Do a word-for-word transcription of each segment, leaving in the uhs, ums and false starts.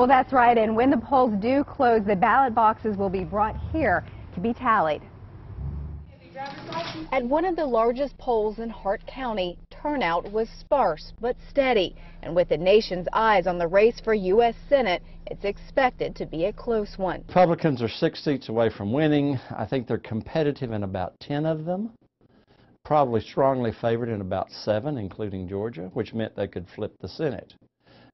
Well, that's right, and when the polls do close, the ballot boxes will be brought here to be tallied. At one of the largest polls in Hart County, turnout was sparse but steady, and with the nation's eyes on the race for U S Senate, it's expected to be a close one. Republicans are six seats away from winning. I think they're competitive in about ten of them, probably strongly favored in about seven, including Georgia, which meant they could flip the Senate.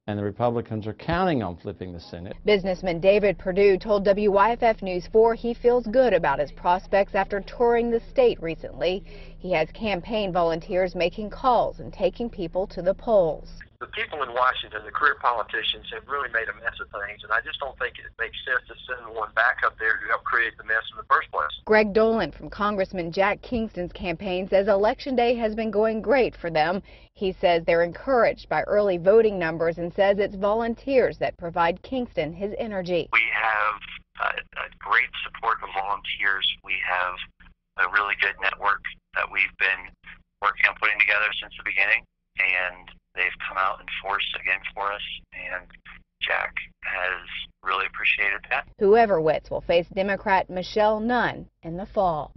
And the Republicans are counting on flipping the Senate. Businessman David Perdue told W Y F F News four he feels good about his prospects after touring the state recently. He has campaign volunteers making calls and taking people to the polls. The people in Washington, the career politicians, have really made a mess of things, and I just don't think it makes sense to send one back up there to help create the mess in the first place. Greg Dolan from Congressman Jack Kingston's campaign says Election Day has been going great for them. He says they're encouraged by early voting numbers and says it's volunteers that provide Kingston his energy. We have a, a great support of volunteers. We have a really good network that we've been working on putting together since the beginning, and they've come out in force again for us, and Jack has really appreciated that. Whoever wins will face Democrat Michelle Nunn in the fall.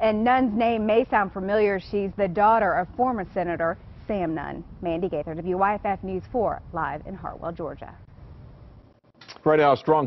And Nunn's name may sound familiar. She's the daughter of former Senator Sam Nunn. Mandy Gaither, W Y F F News four, live in Hartwell, Georgia. Right now, strong.